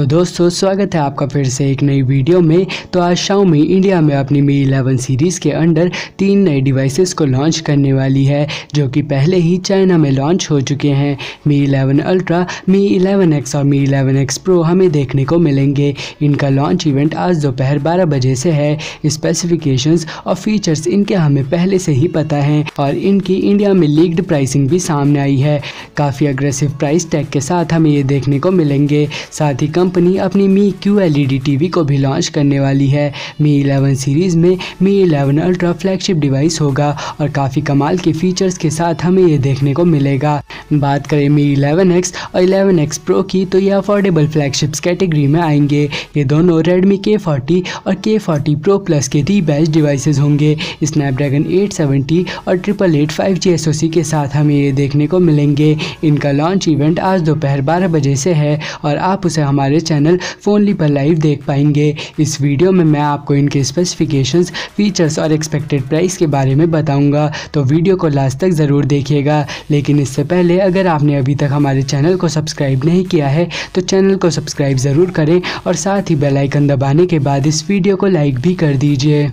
तो दोस्तों स्वागत है आपका फिर से एक नई वीडियो में। तो आज Xiaomi इंडिया में अपनी Mi 11 सीरीज़ के अंडर तीन नए डिवाइसेस को लॉन्च करने वाली है, जो कि पहले ही चाइना में लॉन्च हो चुके हैं। Mi 11 Ultra, Mi 11X और Mi 11X Pro हमें देखने को मिलेंगे। इनका लॉन्च इवेंट आज दोपहर 12 बजे से है। स्पेसिफिकेशंस और फीचर्स इनके हमें पहले से ही पता हैं और इनकी इंडिया में लीक्ड प्राइसिंग भी सामने आई है। काफ़ी अग्रेसिव प्राइस टैग के साथ हमें ये देखने को मिलेंगे। साथ ही कंपनी अपनी Mi Q LED TV को भी लॉन्च करने वाली है। Mi 11 सीरीज़ में Mi 11 Ultra फ्लैगशिप डिवाइस होगा और काफ़ी कमाल के फीचर्स के साथ हमें ये देखने को मिलेगा। बात करें Mi 11X और 11X Pro की, तो ये अफोर्डेबल फ्लैगशिप्स कैटेगरी में आएंगे। ये दोनों Redmi K40 और K40 Pro Plus के रीबैच डिवाइसेस होंगे। स्नैपड्रैगन 870 और 888 5G SoC के साथ हमें ये देखने को मिलेंगे। इनका लॉन्च इवेंट आज दोपहर 12 बजे से है और आप उसे हमारे चैनल फोनली पर लाइव देख पाएंगे। इस वीडियो में मैं आपको इनके स्पेसिफिकेशंस, फीचर्स और एक्सपेक्टेड प्राइस के बारे में बताऊंगा, तो वीडियो को लास्ट तक ज़रूर देखिएगा। लेकिन इससे पहले अगर आपने अभी तक हमारे चैनल को सब्सक्राइब नहीं किया है तो चैनल को सब्सक्राइब ज़रूर करें और साथ ही बेल आइकन दबाने के बाद इस वीडियो को लाइक भी कर दीजिए।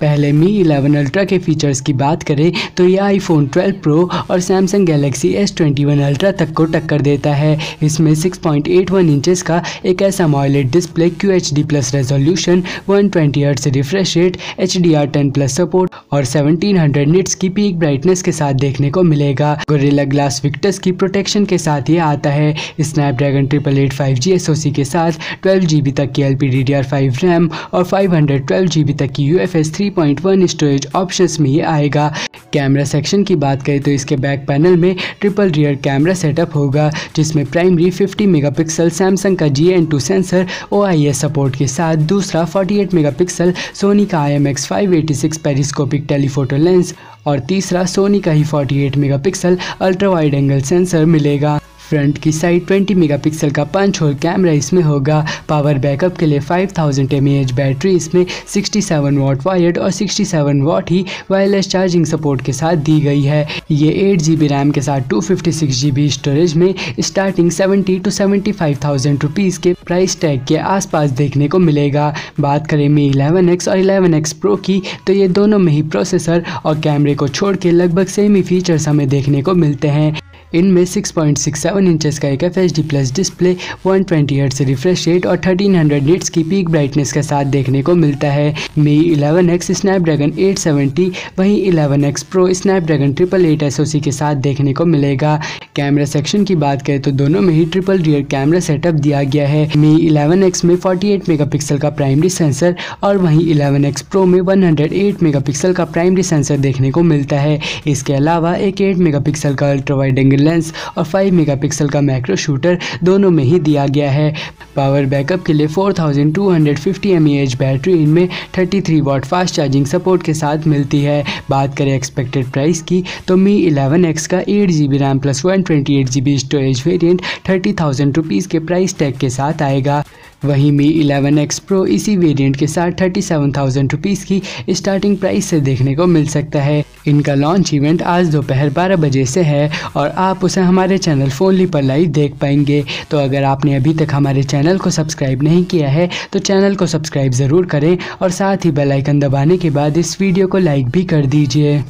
पहले Mi 11 Ultra के फीचर्स की बात करें तो यह iPhone 12 Pro और Samsung Galaxy S21 Ultra तक को टक्कर देता है। इसमें 6.81 इंचेस का एक ऐसा AMOLED display, QHD+ resolution, 120 hertz refresh rate, HDR10+ support और 1700 निट्स की पीक ब्राइटनेस के साथ देखने को मिलेगा। Gorilla Glass Victus की प्रोटेक्शन के साथ ये आता है। Snapdragon 888 5G SoC के साथ 12GB तक की LPDDR5 रैम और 512GB तक की UFS 3.1 स्टोरेज ऑप्शंस में ये आएगा। कैमरा सेक्शन की बात करें तो इसके बैक पैनल में ट्रिपल रियर कैमरा सेटअप होगा, जिसमें प्राइमरी 50 मेगापिक्सल सैमसंग का GN2 सेंसर OIS सपोर्ट के साथ दूसरा 48 मेगापिक्सल सोनी का IMX586 पेरिस्कोपिक टेलीफोटो लेंस और तीसरा सोनी का ही 48 megapixel ultra wide angle sensor मिलेगा। फ्रंट की साइड 20 मेगापिक्सल का पंच होल कैमरा इसमें होगा। पावर बैकअप के लिए 5000 mAh बैटरी इसमें 67 वाट वायर्ड और 67 वाट ही वायरलेस चार्जिंग सपोर्ट के साथ दी गई है। ये 8GB रैम के साथ 256GB स्टोरेज में स्टार्टिंग 70,000 to 75,000 रुपीज़ के प्राइस टैग के आसपास देखने को मिलेगा। बात करें Mi 11X और 11X Pro की, तो ये दोनों में ही प्रोसेसर और कैमरे को छोड़ के लगभग सेम ही फीचर्स हमें देखने को मिलते हैं। इनमें 6.67 इंचेस का एक FHD+ display, 120 hertz refresh rate और 1300 निट्स की पीक ब्राइटनेस के साथ देखने को मिलता है। Mi 11X स्नैपड्रैगन 870, वहीं 11X Pro स्नैपड्रैगन 888 SoC के साथ देखने को मिलेगा। कैमरा सेक्शन की बात करें तो दोनों में ही ट्रिपल रियर कैमरा सेटअप दिया गया है। Mi 11X में 48 मेगापिक्सल का प्राइमरी सेंसर और वहीं 11X Pro में 108 मेगापिक्सल का प्राइमरी सेंसर देखने को मिलता है। इसके अलावा एक 8 मेगापिक्सल का अल्ट्रा वाइड एंगल लेंस और 5 मेगापिक्सल का मैक्रो शूटर दोनों में ही दिया गया है। पावर बैकअप के लिए 4250 mAh बैटरी इनमें 33 वाट फास्ट चार्जिंग सपोर्ट के साथ मिलती है। बात करें एक्सपेक्टेड प्राइस की, तो Mi 11X का 8GB RAM plus 128GB storage variant 30,000 rupees के प्राइस टैग के साथ आएगा। वहीं Mi 11X Pro इसी वेरिएंट के साथ 37,000 रुपीज़ की स्टार्टिंग प्राइस से देखने को मिल सकता है। इनका लॉन्च इवेंट आज दोपहर 12 बजे से है और आप उसे हमारे चैनल फोनली पर लाइव देख पाएंगे। तो अगर आपने अभी तक हमारे चैनल को सब्सक्राइब नहीं किया है तो चैनल को सब्सक्राइब ज़रूर करें और साथ ही बेल आइकन दबाने के बाद इस वीडियो को लाइक भी कर दीजिए।